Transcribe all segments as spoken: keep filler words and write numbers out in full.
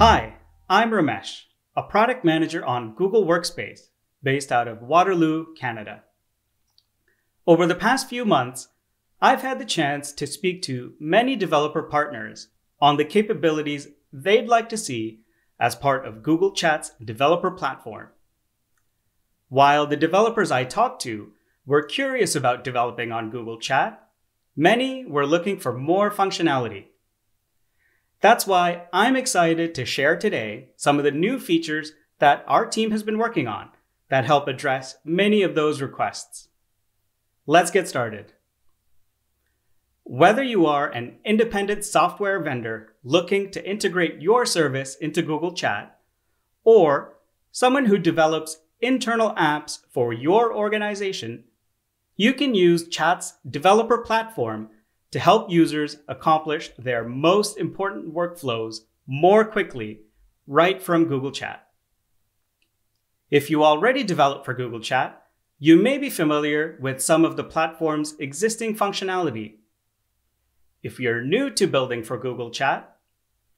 Hi, I'm Ramesh, a product manager on Google Workspace based out of Waterloo, Canada. Over the past few months, I've had the chance to speak to many developer partners on the capabilities they'd like to see as part of Google Chat's developer platform. While the developers I talked to were curious about developing on Google Chat, many were looking for more functionality. That's why I'm excited to share today some of the new features that our team has been working on that help address many of those requests. Let's get started. Whether you are an independent software vendor looking to integrate your service into Google Chat, or someone who develops internal apps for your organization, you can use Chat's developer platform to help users accomplish their most important workflows more quickly right from Google Chat. If you already develop for Google Chat, you may be familiar with some of the platform's existing functionality. If you're new to building for Google Chat,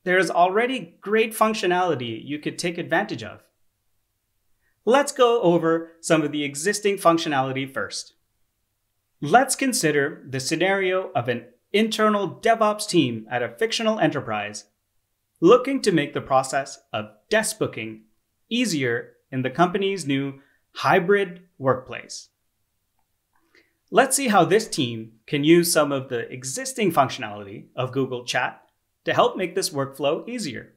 there is already great functionality you could take advantage of. Let's go over some of the existing functionality first. Let's consider the scenario of an internal DevOps team at a fictional enterprise looking to make the process of desk booking easier in the company's new hybrid workplace. Let's see how this team can use some of the existing functionality of Google Chat to help make this workflow easier.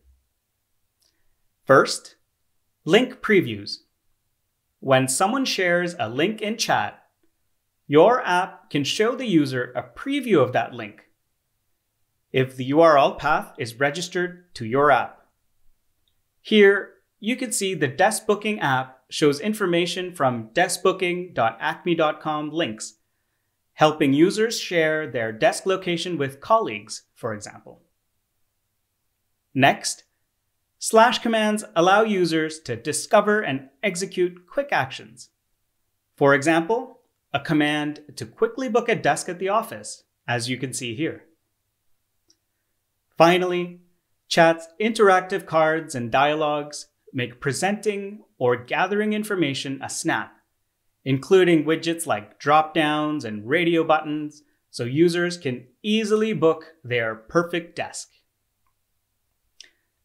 First, link previews. When someone shares a link in chat, your app can show the user a preview of that link if the U R L path is registered to your app. Here, you can see the Desk Booking app shows information from desk booking dot acme dot com links, helping users share their desk location with colleagues, for example. Next, slash commands allow users to discover and execute quick actions. For example, a command to quickly book a desk at the office, as you can see here. Finally, Chat's interactive cards and dialogues make presenting or gathering information a snap, including widgets like drop-downs and radio buttons, so users can easily book their perfect desk.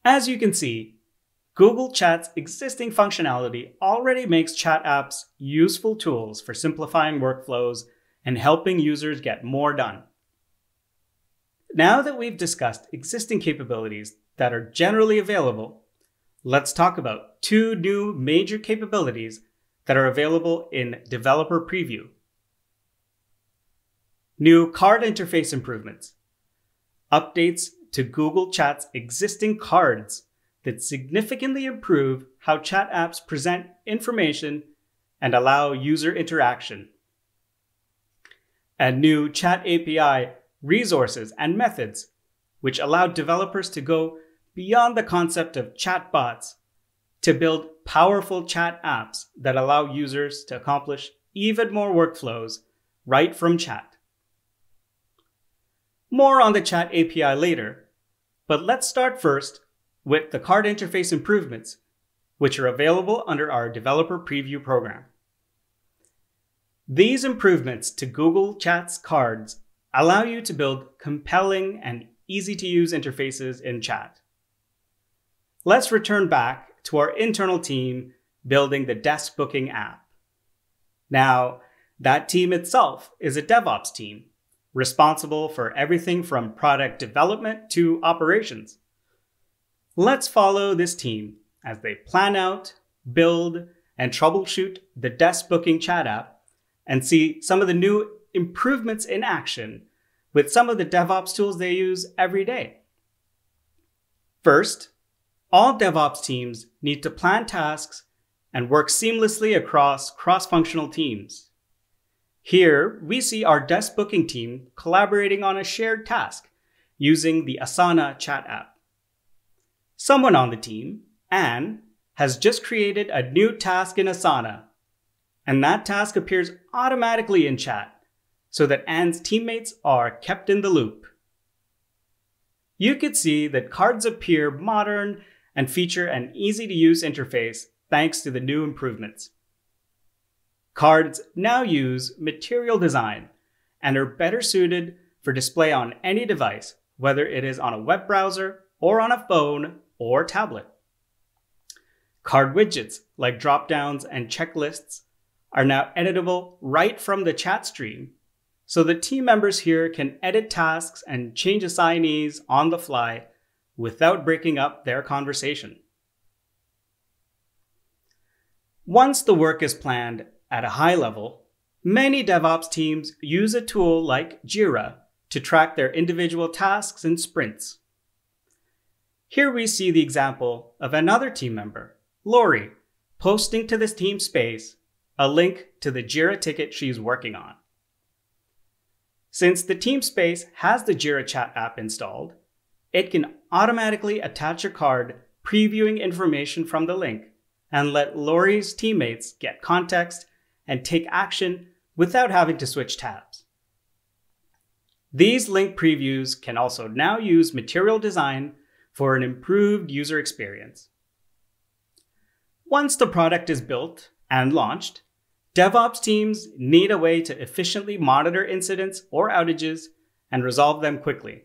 As you can see, Google Chat's existing functionality already makes chat apps useful tools for simplifying workflows and helping users get more done. Now that we've discussed existing capabilities that are generally available, let's talk about two new major capabilities that are available in Developer Preview. New card interface improvements. Updates to Google Chat's existing cards that significantly improve how chat apps present information and allow user interaction. And new Chat A P I resources and methods, which allow developers to go beyond the concept of chatbots to build powerful chat apps that allow users to accomplish even more workflows right from chat. More on the Chat A P I later, but let's start first with the card interface improvements, which are available under our Developer Preview program. These improvements to Google Chat's cards allow you to build compelling and easy-to-use interfaces in chat. Let's return back to our internal team building the Desk Booking app. Now, that team itself is a DevOps team, responsible for everything from product development to operations. Let's follow this team as they plan out, build, and troubleshoot the Desk Booking chat app and see some of the new improvements in action with some of the DevOps tools they use every day. First, all DevOps teams need to plan tasks and work seamlessly across cross-functional teams. Here, we see our Desk Booking team collaborating on a shared task using the Asana chat app. Someone on the team, Anne, has just created a new task in Asana, and that task appears automatically in chat so that Anne's teammates are kept in the loop. You could see that cards appear modern and feature an easy-to-use interface thanks to the new improvements. Cards now use material design and are better suited for display on any device, whether it is on a web browser or on a phone or tablet. Card widgets like drop-downs and checklists are now editable right from the chat stream, so that team members here can edit tasks and change assignees on the fly without breaking up their conversation. Once the work is planned at a high level, many DevOps teams use a tool like Jira to track their individual tasks in sprints. Here we see the example of another team member, Lori, posting to this team space a link to the Jira ticket she's working on. Since the team space has the Jira chat app installed, it can automatically attach a card previewing information from the link and let Lori's teammates get context and take action without having to switch tabs. These link previews can also now use material design for an improved user experience. Once the product is built and launched, DevOps teams need a way to efficiently monitor incidents or outages and resolve them quickly.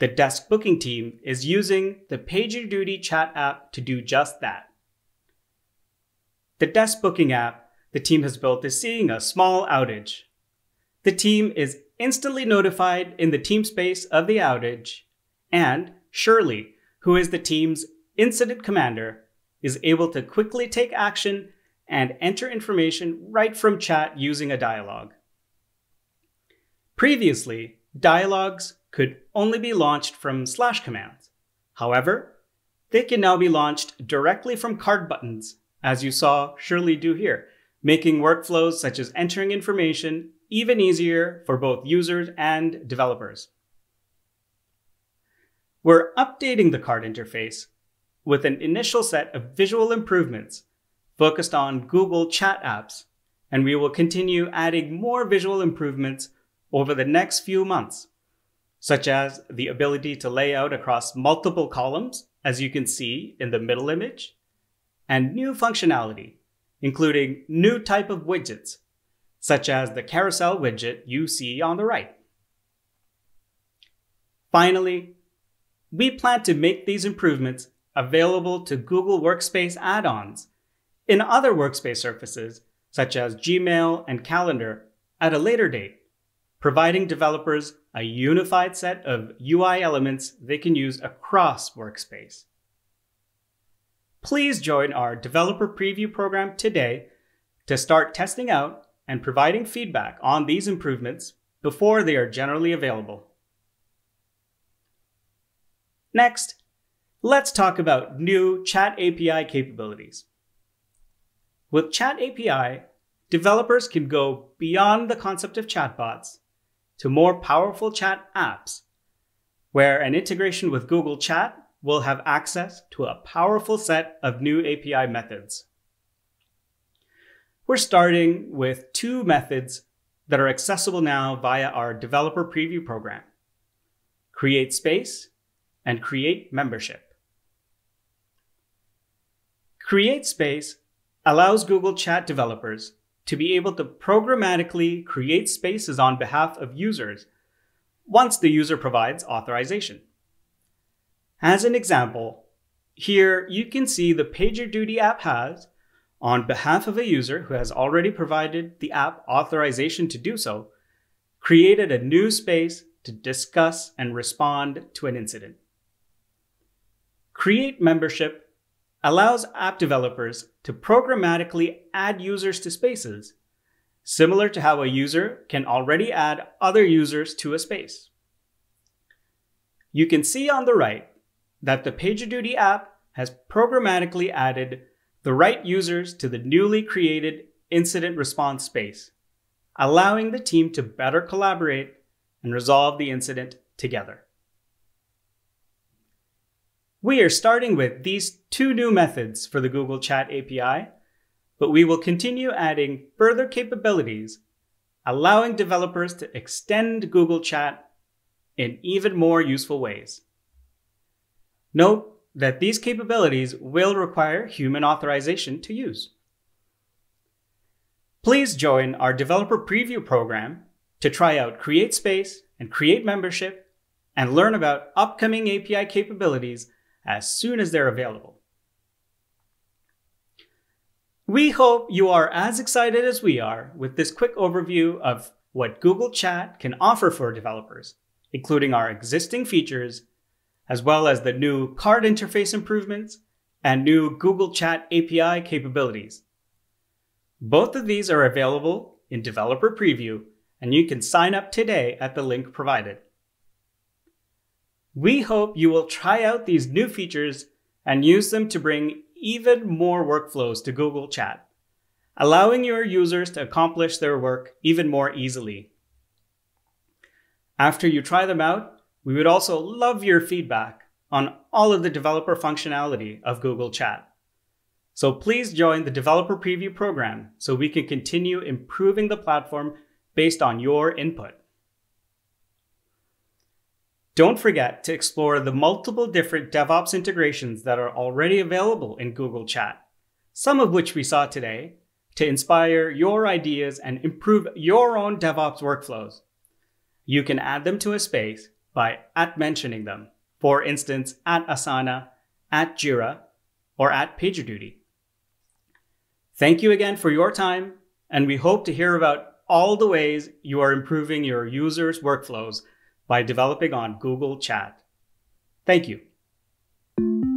The desk booking team is using the PagerDuty chat app to do just that. The desk booking app the team has built is seeing a small outage. The team is instantly notified in the team space of the outage, and Shirley, who is the team's incident commander, is able to quickly take action and enter information right from chat using a dialogue. Previously, dialogues could only be launched from slash commands. However, they can now be launched directly from card buttons, as you saw Shirley do here, making workflows such as entering information even easier for both users and developers. We're updating the card interface with an initial set of visual improvements focused on Google Chat apps, and we will continue adding more visual improvements over the next few months, such as the ability to lay out across multiple columns, as you can see in the middle image, and new functionality, including new type of widgets, such as the carousel widget you see on the right. Finally, we plan to make these improvements available to Google Workspace add-ons in other workspace surfaces, such as Gmail and Calendar, at a later date, providing developers a unified set of U I elements they can use across workspace. Please join our developer preview program today to start testing out and providing feedback on these improvements before they are generally available. Next, let's talk about new Chat A P I capabilities. With Chat A P I, developers can go beyond the concept of chatbots to more powerful chat apps, where an integration with Google Chat will have access to a powerful set of new A P I methods. We're starting with two methods that are accessible now via our developer preview program, CreateSpace and Create Membership. CreateSpace allows Google Chat developers to be able to programmatically create spaces on behalf of users once the user provides authorization. As an example, here you can see the PagerDuty app has, on behalf of a user who has already provided the app authorization to do so, created a new space to discuss and respond to an incident. Create Membership allows app developers to programmatically add users to spaces, similar to how a user can already add other users to a space. You can see on the right that the PagerDuty app has programmatically added the right users to the newly created incident response space, allowing the team to better collaborate and resolve the incident together. We are starting with these two new methods for the Google Chat A P I, but we will continue adding further capabilities, allowing developers to extend Google Chat in even more useful ways. Note that these capabilities will require human authorization to use. Please join our developer preview program to try out CreateSpace and Create Membership and learn about upcoming A P I capabilities as soon as they're available. We hope you are as excited as we are with this quick overview of what Google Chat can offer for developers, including our existing features, as well as the new card interface improvements and new Google Chat A P I capabilities. Both of these are available in Developer Preview, and you can sign up today at the link provided. We hope you will try out these new features and use them to bring even more workflows to Google Chat, allowing your users to accomplish their work even more easily. After you try them out, we would also love your feedback on all of the developer functionality of Google Chat. So please join the Developer Preview program so we can continue improving the platform based on your input. Don't forget to explore the multiple different DevOps integrations that are already available in Google Chat, some of which we saw today, to inspire your ideas and improve your own DevOps workflows. You can add them to a space by at mentioning them, for instance, at Asana, at Jira, or at PagerDuty. Thank you again for your time, and we hope to hear about all the ways you are improving your users' workflows by developing on Google Chat. Thank you.